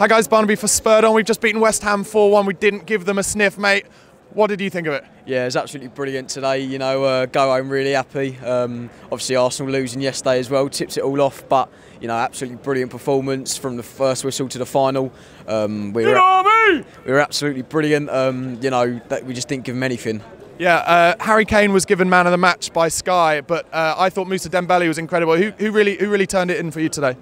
Hi guys, Barnaby for Spurred On. We've just beaten West Ham 4-1. We didn't give them a sniff, mate. What did you think of it? Yeah, it was absolutely brilliant today. You know, go home really happy. Obviously, Arsenal losing yesterday as well, tipped it all off. But you know, absolutely brilliant performance from the first whistle to the final. We were absolutely brilliant. You know, we just didn't give them anything. Yeah, Harry Kane was given man of the match by Sky, but I thought Moussa Dembélé was incredible. Who really turned it in for you today?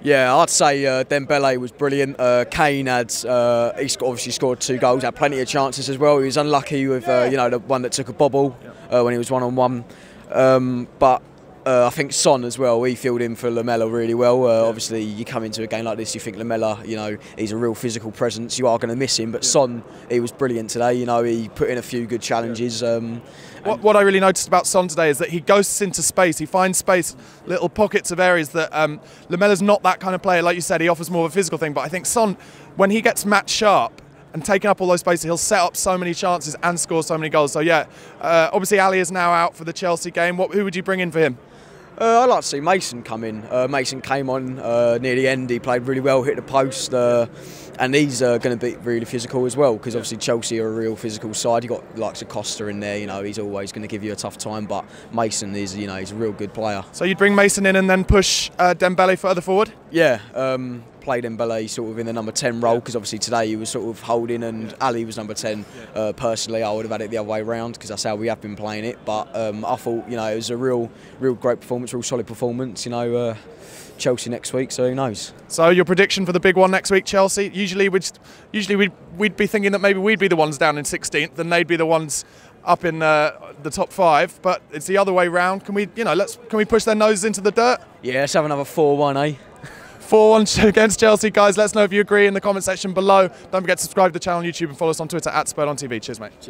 Yeah, I'd say Dembélé was brilliant. Kane had obviously scored 2 goals, had plenty of chances as well. He was unlucky with you know, the one that took a bobble when he was one-on-one. But I think Son as well. He filled in for Lamela really well. Obviously, you come into a game like this, you think Lamela, you know, he's a real physical presence. You are going to miss him. But Son, he was brilliant today. You know, he put in a few good challenges. What I really noticed about Son today is that he ghosts into space. He finds space, little pockets of areas that Lamela's not that kind of player. Like you said, he offers more of a physical thing. But I think Son, when he gets match sharp and taking up all those spaces, he'll set up so many chances and score so many goals. So yeah, obviously Alli is now out for the Chelsea game. Who would you bring in for him? I'd like to see Mason come in. Mason came on near the end. He played really well, hit the post, and he's going to be really physical as well, because obviously Chelsea are a real physical side. You've got the likes of Costa in there. You know, he's always going to give you a tough time, but Mason is, you know, he's a real good player. So you'd bring Mason in and then push Dembélé further forward? Yeah. Played Dembélé sort of in the number 10 role, because obviously today he was sort of holding and Alli was number 10. Personally, I would have had it the other way around, because that's how we have been playing it. But I thought, you know, it was a real great performance, real solid performance. You know, Chelsea next week, so who knows? So your prediction for the big one next week, Chelsea? Usually we'd be thinking that maybe we'd be the ones down in 16th and they'd be the ones up in the top 5, but it's the other way round. Can we, you know, can we push their noses into the dirt? Yeah, let's have another 4-1, eh? 4-1 against Chelsea, guys. Let us know if you agree in the comment section below. Don't forget to subscribe to the channel on YouTube and follow us on Twitter @SpurredOnTV. Cheers, mate. Cheers.